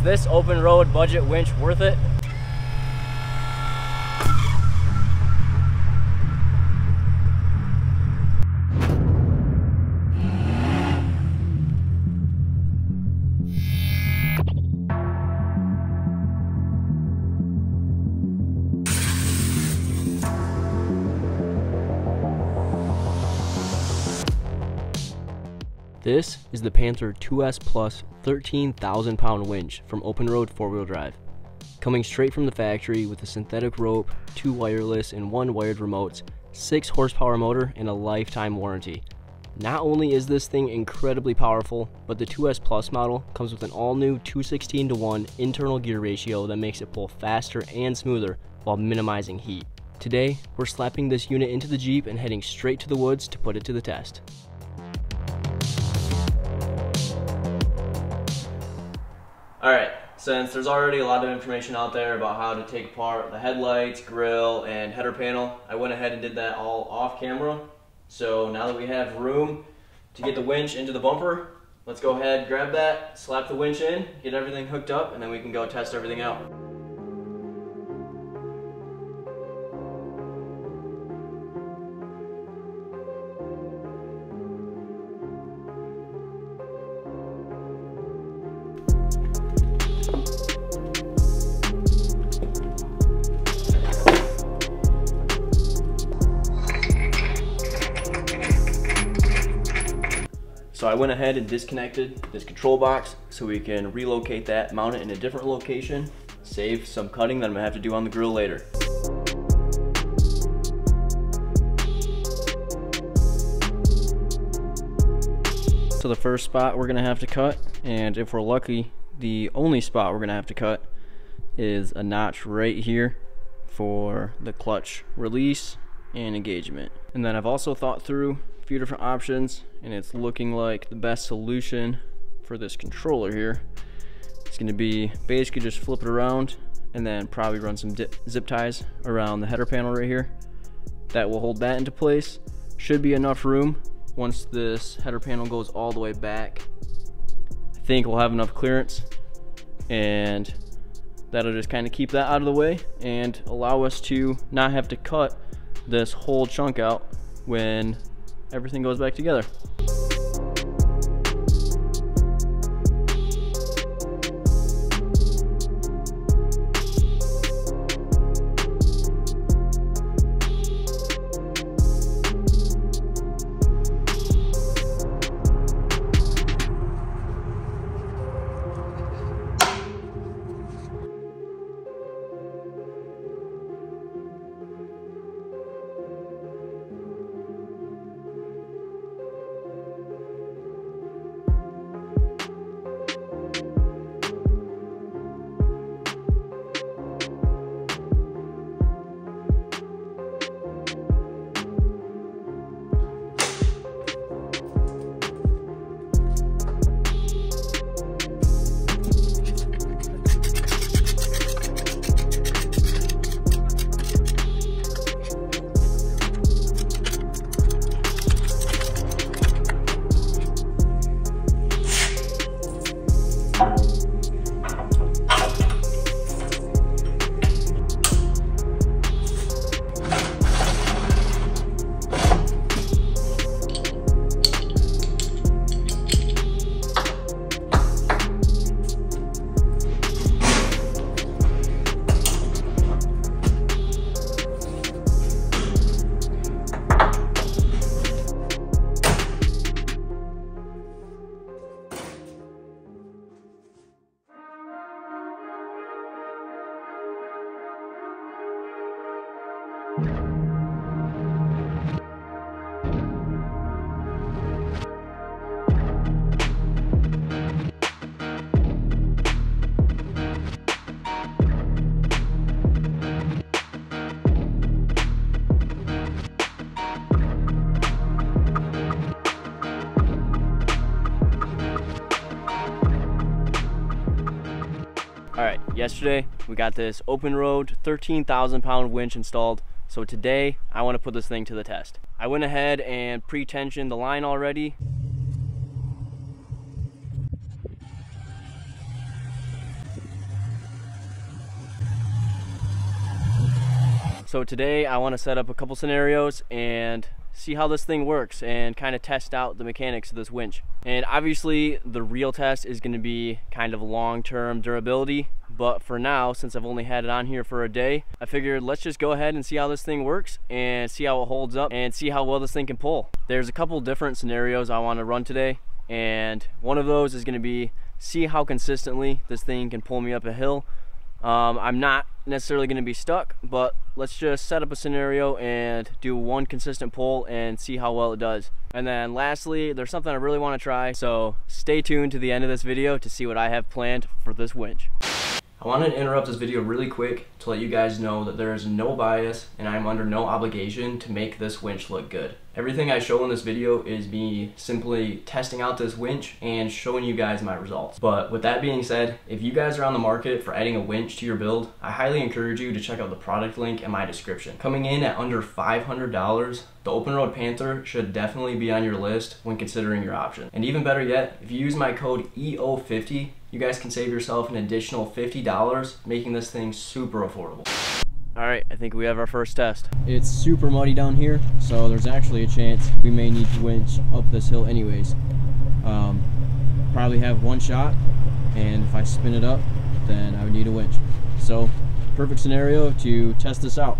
Is this open road budget winch worth it? This is the Panther 2S Plus 13,000 pound winch from OPENROAD 4WD drive. Coming straight from the factory with a synthetic rope, 2 wireless and 1 wired remotes, 6 horsepower motor and a lifetime warranty. Not only is this thing incredibly powerful, but the 2S Plus model comes with an all new 216:1 internal gear ratio that makes it pull faster and smoother while minimizing heat. Today, we're slapping this unit into the Jeep and heading straight to the woods to put it to the test. Alright, since there's already a lot of information out there about how to take apart the headlights, grille, and header panel, I went ahead and did that all off camera. So now that we have room to get the winch into the bumper, let's go ahead, grab that, slap the winch in, get everything hooked up, and then we can go test everything out. So I went ahead and disconnected this control box so we can relocate that, mount it in a different location, save some cutting that I'm gonna have to do on the grill later. So the first spot we're gonna have to cut, and if we're lucky, the only spot we're gonna have to cut is a notch right here for the clutch release and engagement. And then I've also thought through a few different options, and it's looking like the best solution for this controller here. It's going to be basically just flip it around and then probably run some zip ties around the header panel right here. That will hold that into place. Should be enough room once this header panel goes all the way back. I think we'll have enough clearance, and that'll just kind of keep that out of the way and allow us to not have to cut this whole chunk out when everything goes back together. Alright, yesterday we got this OPENROAD 13,000 pound winch installed, so today I want to put this thing to the test. I went ahead and pre-tensioned the line already. So today I want to set up a couple scenarios and see how this thing works and kind of test out the mechanics of this winch. And obviously the real test is going to be kind of long-term durability, but for now, since I've only had it on here for a day, I figured let's just go ahead and see how this thing works and see how it holds up and see how well this thing can pull. There's a couple different scenarios I want to run today, and one of those is going to be see how consistently this thing can pull me up a hill. I'm not necessarily going to be stuck, but let's just set up a scenario and do one consistent pull and see how well it does. And then lastly, there's something I really want to try, so stay tuned to the end of this video to see what I have planned for this winch. I wanted to interrupt this video really quick to let you guys know that there is no bias and I'm under no obligation to make this winch look good. Everything I show in this video is me simply testing out this winch and showing you guys my results. But with that being said, if you guys are on the market for adding a winch to your build, I highly encourage you to check out the product link in my description. Coming in at under $500, the OpenRoad Panther should definitely be on your list when considering your option. And even better yet, if you use my code EO50, you guys can save yourself an additional $50, making this thing super affordable. All right, I think we have our first test. It's super muddy down here, so there's actually a chance we may need to winch up this hill anyways. Probably have one shot, and if I spin it up, then I would need a winch. So, perfect scenario to test this out.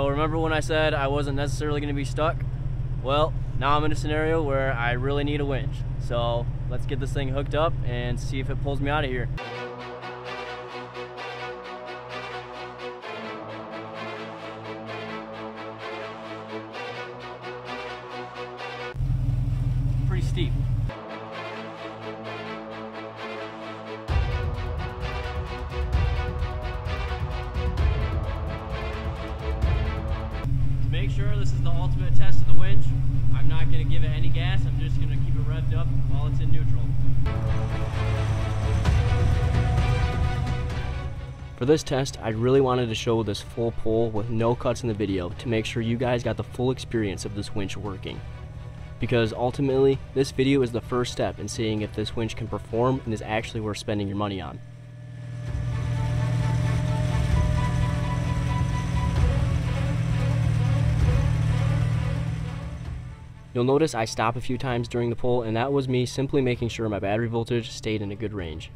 Remember when I said I wasn't necessarily going to be stuck? Well, now I'm in a scenario where I really need a winch. So let's get this thing hooked up and see if it pulls me out of here. Pretty steep. This is the ultimate test of the winch. I'm not going to give it any gas. I'm just going to keep it revved up while it's in neutral. For this test, I really wanted to show this full pull with no cuts in the video to make sure you guys got the full experience of this winch working. Because ultimately, this video is the first step in seeing if this winch can perform and is actually worth spending your money on. You'll notice I stop a few times during the pull, and that was me simply making sure my battery voltage stayed in a good range.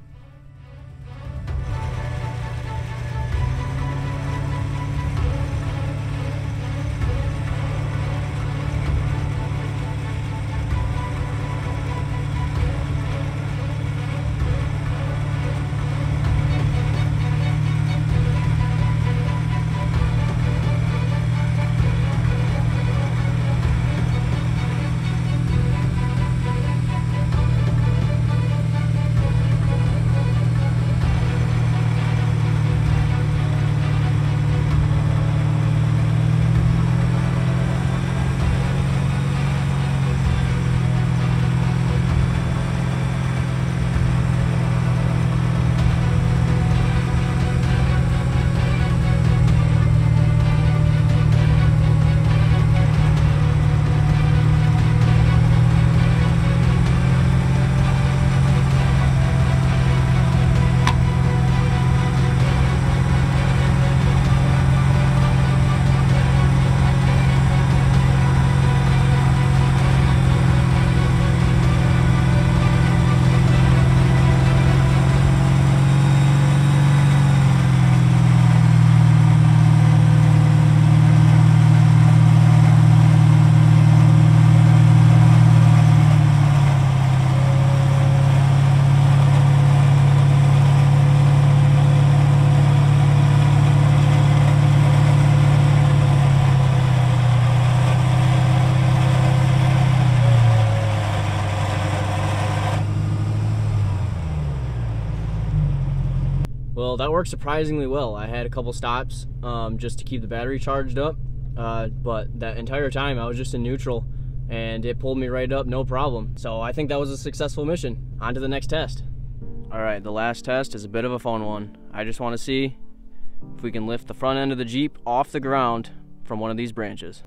well, that worked surprisingly well. I had a couple stops just to keep the battery charged up, but that entire time I was just in neutral and it pulled me right up, no problem. So I think that was a successful mission. On to the next test. All right, the last test is a bit of a fun one. I just want to see if we can lift the front end of the Jeep off the ground from one of these branches.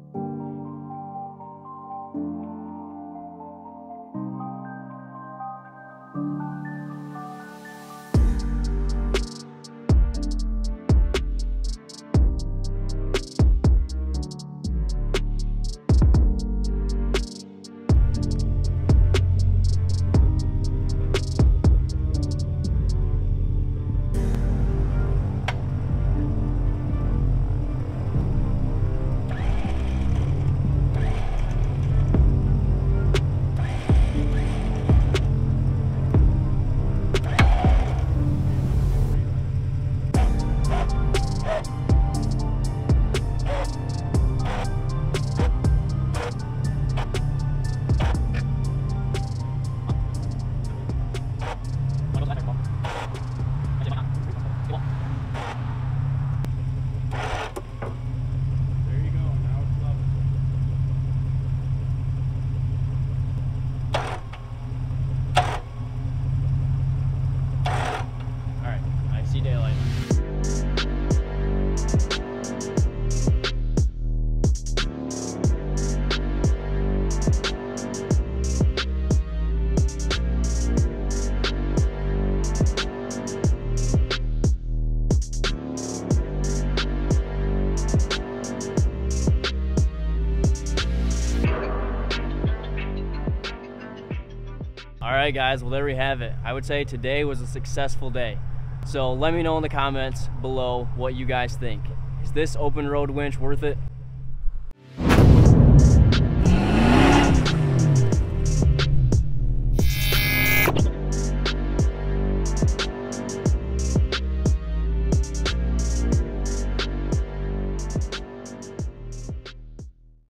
Alright guys, well there we have it. I would say today was a successful day. So let me know in the comments below what you guys think. Is this open road winch worth it?